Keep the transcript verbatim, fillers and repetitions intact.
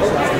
myself.